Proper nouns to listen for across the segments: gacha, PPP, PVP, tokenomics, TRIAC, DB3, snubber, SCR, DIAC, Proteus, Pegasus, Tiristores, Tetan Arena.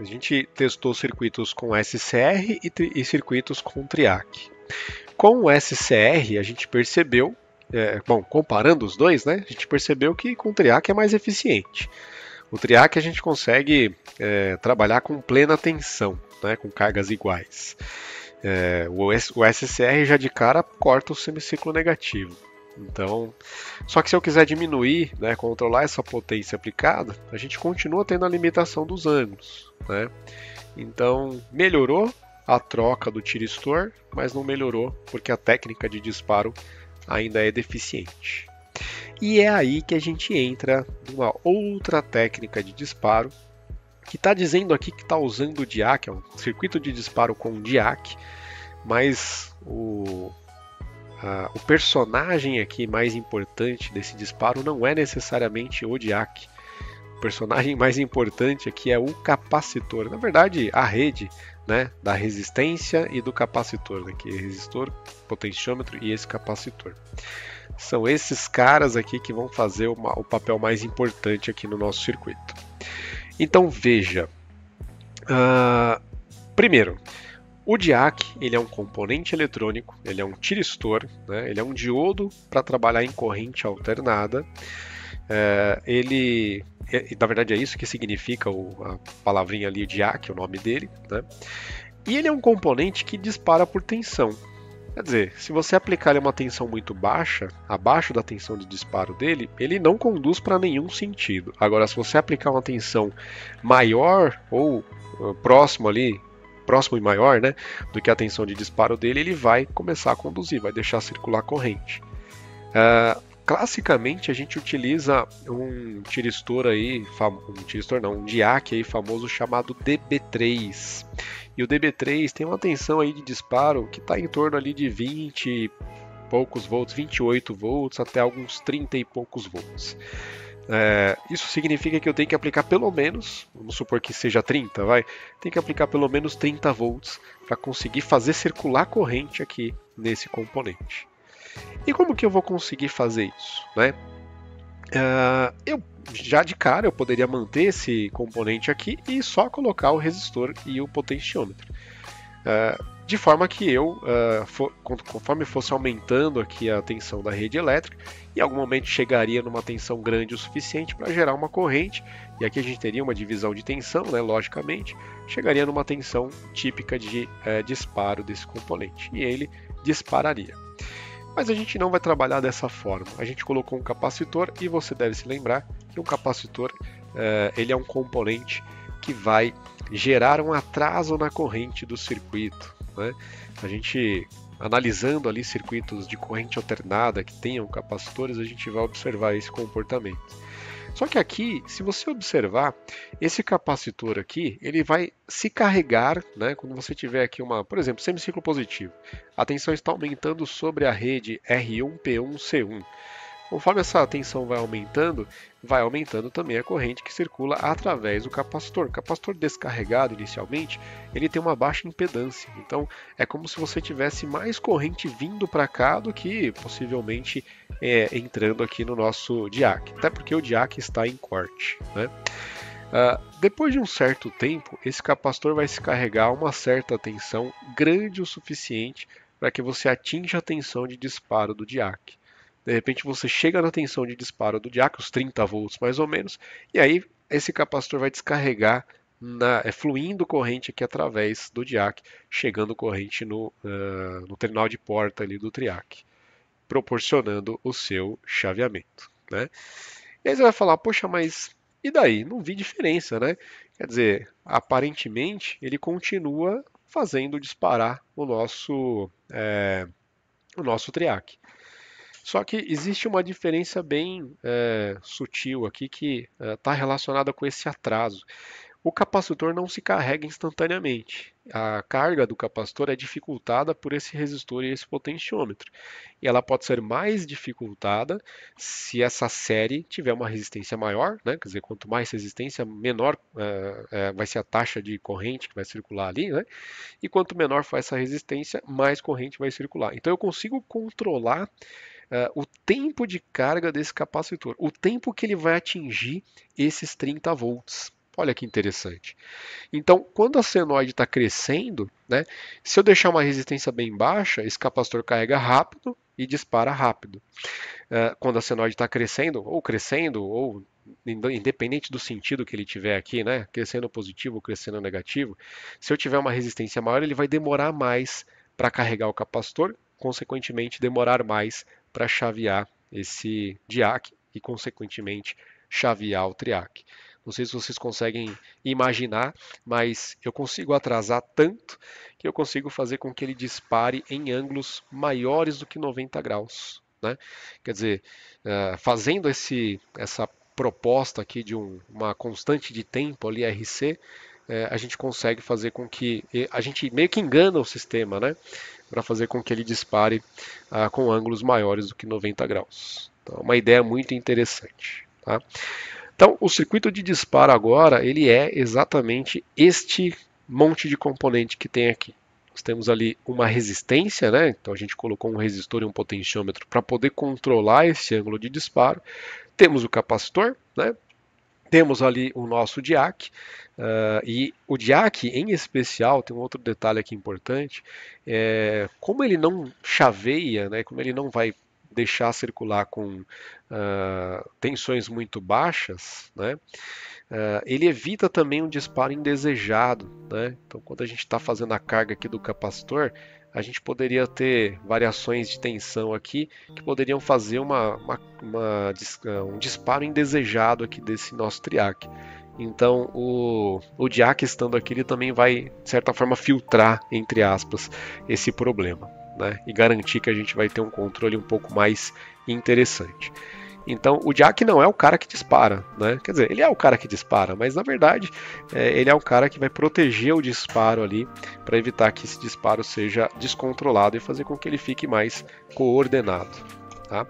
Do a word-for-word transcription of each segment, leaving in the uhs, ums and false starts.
A gente testou circuitos com S C R e, e circuitos com TRIAC. Com o S C R, a gente percebeu, é, bom, comparando os dois, né, a gente percebeu que com o TRIAC é mais eficiente. O TRIAC a gente consegue é, trabalhar com plena tensão, né, com cargas iguais. É, o, o S C R já de cara corta o semiciclo negativo. Então, só que se eu quiser diminuir, né, controlar essa potência aplicada, a gente continua tendo a limitação dos ângulos, né? Então, melhorou a troca do tiristor, mas não melhorou porque a técnica de disparo ainda é deficiente. E é aí que a gente entra numa outra técnica de disparo, que está dizendo aqui que está usando o D I A C, é um circuito de disparo com D I A C, mas o... Uh, o personagem aqui mais importante desse disparo não é necessariamente o D I A C. O personagem mais importante aqui é o capacitor. Na verdade, a rede, né, da resistência e do capacitor, né, que é resistor, potenciômetro e esse capacitor. São esses caras aqui que vão fazer uma, o papel mais importante aqui no nosso circuito. Então veja, uh, primeiro, o D I A C, ele é um componente eletrônico, ele é um tiristor, né? Ele é um diodo para trabalhar em corrente alternada. É, ele, é, na verdade, é isso que significa o, a palavrinha ali, D I A C, o nome dele, né? E ele é um componente que dispara por tensão. Quer dizer, se você aplicar uma tensão muito baixa, abaixo da tensão de disparo dele, ele não conduz para nenhum sentido. Agora, se você aplicar uma tensão maior ou uh, próximo ali, próximo e maior, né, do que a tensão de disparo dele, ele vai começar a conduzir, vai deixar circular corrente. Uh, classicamente a gente utiliza um tiristor aí, um tiristor não, um D I A C aí famoso chamado D B três. E o D B três tem uma tensão aí de disparo que está em torno ali de vinte e poucos volts, vinte e oito volts até alguns trinta e poucos volts. É, isso significa que eu tenho que aplicar pelo menos, vamos supor que seja trinta, vai, tem que aplicar pelo menos trinta volts para conseguir fazer circular corrente aqui nesse componente. E como que eu vou conseguir fazer isso, né? Uh, eu já de cara eu poderia manter esse componente aqui e só colocar o resistor e o potenciômetro. Uh, De forma que eu, uh, for, conforme fosse aumentando aqui a tensão da rede elétrica, em algum momento chegaria numa tensão grande o suficiente para gerar uma corrente, e aqui a gente teria uma divisão de tensão, né, logicamente, chegaria numa tensão típica de uh, disparo desse componente, e ele dispararia. Mas a gente não vai trabalhar dessa forma, a gente colocou um capacitor, e você deve se lembrar que o capacitor uh, ele é um componente que vai gerar um atraso na corrente do circuito, né? A gente, analisando ali circuitos de corrente alternada que tenham capacitores, a gente vai observar esse comportamento. Só que aqui, se você observar, esse capacitor aqui, ele vai se carregar, né? Quando você tiver aqui uma, por exemplo, semiciclo positivo, a tensão está aumentando sobre a rede R um P um C um. Conforme essa tensão vai aumentando, vai aumentando também a corrente que circula através do capacitor. O capacitor descarregado inicialmente, ele tem uma baixa impedância. Então, é como se você tivesse mais corrente vindo para cá do que possivelmente é, entrando aqui no nosso D I A C. Até porque o D I A C está em corte, né? Uh, depois de um certo tempo, esse capacitor vai se carregar a uma certa tensão grande o suficiente para que você atinja a tensão de disparo do D I A C. De repente você chega na tensão de disparo do D I A C, os trinta volts mais ou menos, e aí esse capacitor vai descarregar, na, é, fluindo corrente aqui através do D I A C, chegando corrente no, uh, no terminal de porta ali do TRIAC, proporcionando o seu chaveamento, né? E aí você vai falar, poxa, mas e daí? Não vi diferença, né? Quer dizer, aparentemente ele continua fazendo disparar o nosso, é, o nosso TRIAC. Só que existe uma diferença bem é, sutil aqui que está é, relacionada com esse atraso. O capacitor não se carrega instantaneamente. A carga do capacitor é dificultada por esse resistor e esse potenciômetro. E ela pode ser mais dificultada se essa série tiver uma resistência maior, né? Quer dizer, quanto mais resistência, menor é, é, vai ser a taxa de corrente que vai circular ali, né? E quanto menor for essa resistência, mais corrente vai circular. Então eu consigo controlar Uh, o tempo de carga desse capacitor, o tempo que ele vai atingir esses trinta volts. Olha que interessante. Então, quando a senoide está crescendo, né, se eu deixar uma resistência bem baixa, esse capacitor carrega rápido e dispara rápido. Uh, quando a senoide está crescendo, ou crescendo, ou independente do sentido que ele tiver aqui, né, crescendo positivo ou crescendo negativo, se eu tiver uma resistência maior, ele vai demorar mais para carregar o capacitor, consequentemente demorar mais para chavear esse D I A C e, consequentemente, chavear o TRIAC. Não sei se vocês conseguem imaginar, mas eu consigo atrasar tanto que eu consigo fazer com que ele dispare em ângulos maiores do que noventa graus. Né? Quer dizer, fazendo esse, essa proposta aqui de um, uma constante de tempo, ali, R C, a gente consegue fazer com que... A gente meio que engana o sistema, né? Para fazer com que ele dispare com ângulos maiores do que noventa graus. Então, é uma ideia muito interessante. Tá? Então, o circuito de disparo agora, ele é exatamente este monte de componente que tem aqui. Nós temos ali uma resistência, né? Então a gente colocou um resistor e um potenciômetro para poder controlar esse ângulo de disparo. Temos o capacitor, né? Temos ali o nosso D I A C, uh, e o D I A C em especial, tem um outro detalhe aqui importante, é, como ele não chaveia, né? Como ele não vai deixar circular com uh, tensões muito baixas, né? Uh, ele evita também um disparo indesejado, né? Então, quando a gente está fazendo a carga aqui do capacitor, a gente poderia ter variações de tensão aqui que poderiam fazer uma, uma, uma, um disparo indesejado aqui desse nosso TRIAC. Então, o, o D I A C estando aqui, ele também vai, de certa forma, filtrar, entre aspas, esse problema. Né, e garantir que a gente vai ter um controle um pouco mais interessante. Então, o D I A C não é o cara que dispara, né? Quer dizer, ele é o cara que dispara, mas na verdade é, ele é o cara que vai proteger o disparo ali para evitar que esse disparo seja descontrolado e fazer com que ele fique mais coordenado. Tá?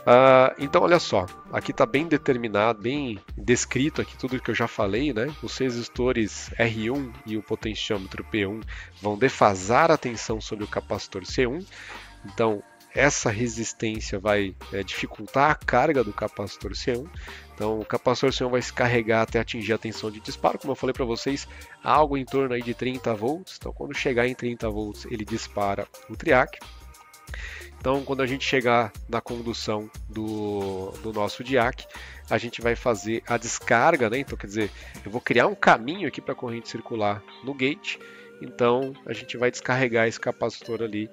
Uh, então, olha só, aqui está bem determinado, bem descrito aqui tudo que eu já falei, né? Os resistores R um e o potenciômetro P um vão defasar a tensão sobre o capacitor C um, então essa resistência vai é, dificultar a carga do capacitor C um, então o capacitor C um vai se carregar até atingir a tensão de disparo, como eu falei para vocês, algo em torno aí de trinta volts, então quando chegar em trinta volts ele dispara o TRIAC. Então, quando a gente chegar na condução do, do nosso D I A C, a gente vai fazer a descarga, né? Então, quer dizer, eu vou criar um caminho aqui para a corrente circular no gate. Então, a gente vai descarregar esse capacitor ali,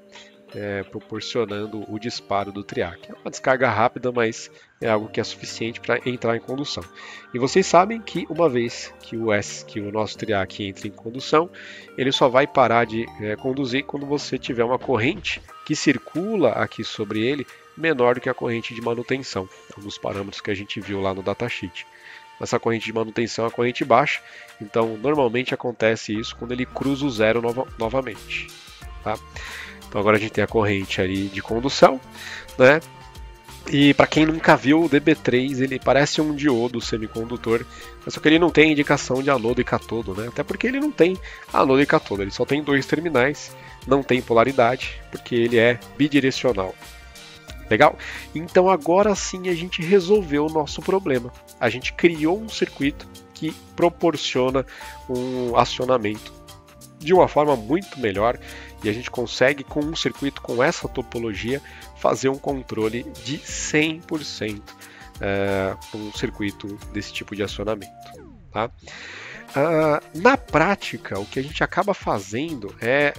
é, proporcionando o disparo do TRIAC. É uma descarga rápida, mas é algo que é suficiente para entrar em condução. E vocês sabem que uma vez que o, S, que o nosso TRIAC entra em condução, ele só vai parar de é, conduzir quando você tiver uma corrente que circula aqui sobre ele menor do que a corrente de manutenção, alguns parâmetros que a gente viu lá no datasheet. Essa corrente de manutenção é a corrente baixa, então normalmente acontece isso quando ele cruza o zero nova, novamente. Tá? Então agora a gente tem a corrente ali de condução, né? E para quem nunca viu, o D B três ele parece um diodo semicondutor, mas só que ele não tem indicação de anodo e cátodo, né? Até porque ele não tem anodo e cátodo, ele só tem dois terminais, não tem polaridade, porque ele é bidirecional. Legal? Então agora sim a gente resolveu o nosso problema. A gente criou um circuito que proporciona um acionamento de uma forma muito melhor, e a gente consegue, com um circuito com essa topologia, fazer um controle de cem por cento é, um circuito desse tipo de acionamento. Tá? Ah, na prática, o que a gente acaba fazendo é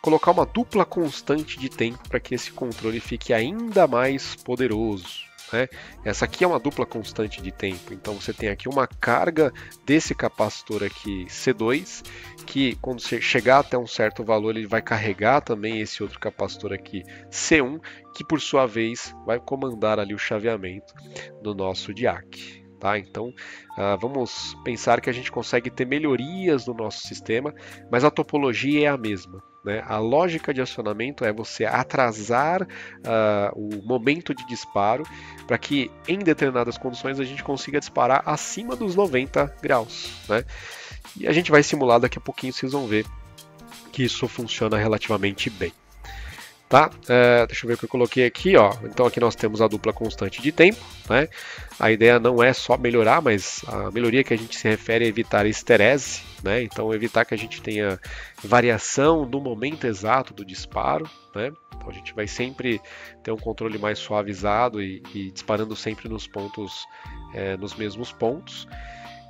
colocar uma dupla constante de tempo para que esse controle fique ainda mais poderoso. Né? Essa aqui é uma dupla constante de tempo, então você tem aqui uma carga desse capacitor aqui C dois, que quando você chegar até um certo valor ele vai carregar também esse outro capacitor aqui C um, que por sua vez vai comandar ali o chaveamento do nosso D I A C. Tá? Então ah, vamos pensar que a gente consegue ter melhorias no nosso sistema, mas a topologia é a mesma. Né? A lógica de acionamento é você atrasar uh, o momento de disparo para que em determinadas condições a gente consiga disparar acima dos noventa graus. Né? E a gente vai simular daqui a pouquinho, vocês vão ver que isso funciona relativamente bem. tá? É, deixa eu ver o que eu coloquei aqui, ó. Então aqui nós temos a dupla constante de tempo, né? A ideia não é só melhorar, mas a melhoria que a gente se refere é evitar esterese, né? Então evitar que a gente tenha variação no momento exato do disparo, né? Então a gente vai sempre ter um controle mais suavizado e, e disparando sempre nos pontos, é, nos mesmos pontos.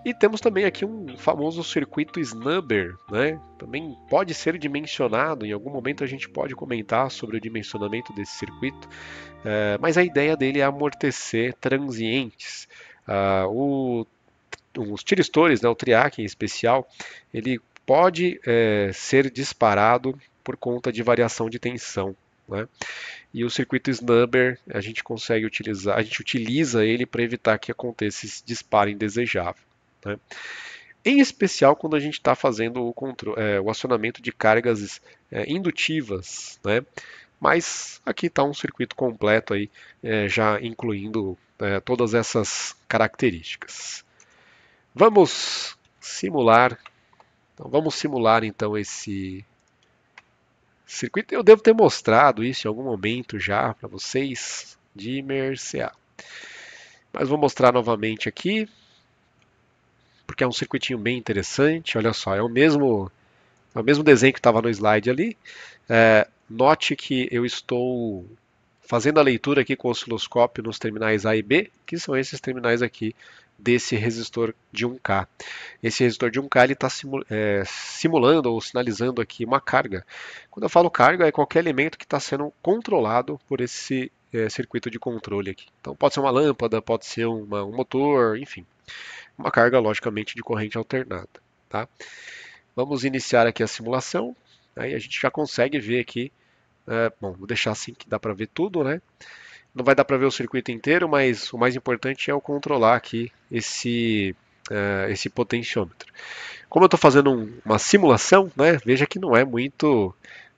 E temos também aqui um famoso circuito snubber, né? Também pode ser dimensionado, em algum momento a gente pode comentar sobre o dimensionamento desse circuito, é, mas a ideia dele é amortecer transientes. Ah, o, os tiristores, né, o TRIAC em especial, ele pode é, ser disparado por conta de variação de tensão, né? E o circuito snubber a gente consegue utilizar, a gente utiliza ele para evitar que aconteça esse disparo indesejável, né? Em especial quando a gente está fazendo o, controle, é, o acionamento de cargas é, indutivas, né? Mas aqui está um circuito completo aí, é, já incluindo é, todas essas características. Vamos simular, então, vamos simular então esse circuito. Eu devo ter mostrado isso em algum momento já para vocês, dimmer C A, mas vou mostrar novamente aqui, porque é um circuitinho bem interessante. Olha só, é o mesmo, é o mesmo desenho que estava no slide ali. É, note que eu estou fazendo a leitura aqui com o osciloscópio nos terminais A e B, que são esses terminais aqui desse resistor de um K. Esse resistor de um K está simula, é, simulando ou sinalizando aqui uma carga. Quando eu falo carga, é qualquer elemento que está sendo controlado por esse é, circuito de controle aqui. Então pode ser uma lâmpada, pode ser uma, um motor, enfim. Uma carga, logicamente, de corrente alternada, tá? Vamos iniciar aqui a simulação, aí a gente já consegue ver aqui, é, bom, vou deixar assim que dá para ver tudo, né? Não vai dar para ver o circuito inteiro, mas o mais importante é eu controlar aqui esse, é, esse potenciômetro. Como eu estou fazendo um, uma simulação, né? Veja que não é muito...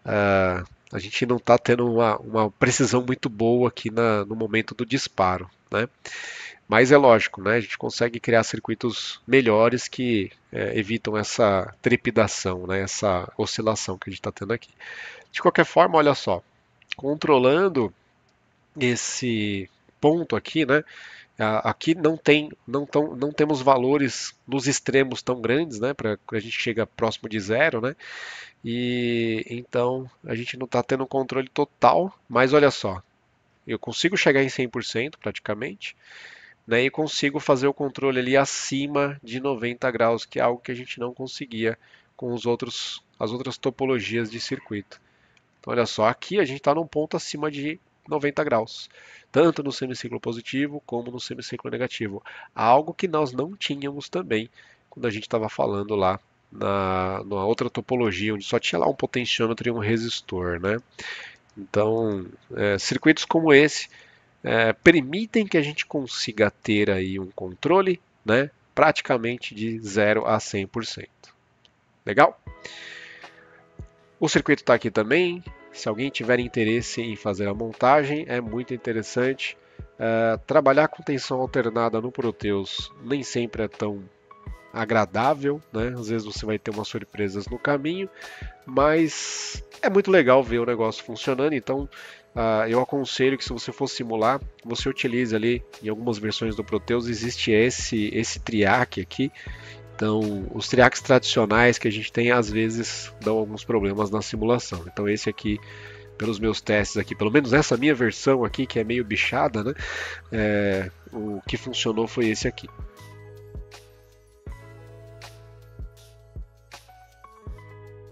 É, a gente não está tendo uma, uma precisão muito boa aqui na, no momento do disparo, né? Mas é lógico, né? A gente consegue criar circuitos melhores que é, evitam essa trepidação, né? Essa oscilação que a gente está tendo aqui. De qualquer forma, olha só, controlando esse ponto aqui, né? Aqui não, tem, não, tão, não temos valores nos extremos tão grandes, né? Para a gente chegar próximo de zero, né? E então a gente não está tendo um controle total, mas olha só, eu consigo chegar em cem por cento praticamente, né, e consigo fazer o controle ali acima de noventa graus, que é algo que a gente não conseguia com os outros, as outras topologias de circuito. Então, olha só, aqui a gente está num ponto acima de noventa graus, tanto no semiciclo positivo como no semiciclo negativo, algo que nós não tínhamos também quando a gente estava falando lá na, na outra topologia, onde só tinha lá um potenciômetro e um resistor, né? Então, é, circuitos como esse É, permitem que a gente consiga ter aí um controle, né, praticamente de zero a cem por cento. Legal? O circuito está aqui também. Se alguém tiver interesse em fazer a montagem, é muito interessante. É, trabalhar com tensão alternada no Proteus nem sempre é tão agradável, né? Às vezes você vai ter umas surpresas no caminho, mas é muito legal ver o negócio funcionando. Então uh, eu aconselho que, se você for simular, você utilize ali, em algumas versões do Proteus existe esse, esse TRIAC aqui. Então os TRIACs tradicionais que a gente tem às vezes dão alguns problemas na simulação. Então esse aqui, pelos meus testes aqui, pelo menos essa minha versão aqui, que é meio bichada, né? É, o que funcionou foi esse aqui.